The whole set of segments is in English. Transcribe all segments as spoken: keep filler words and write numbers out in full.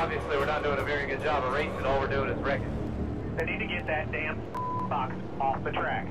Obviously, we're not doing a very good job of racing. All we're doing is wrecking. They need to get that damn box off the track.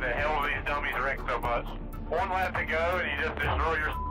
How in the hell are these dummies wrecked so much? One lap to go and you just destroy your...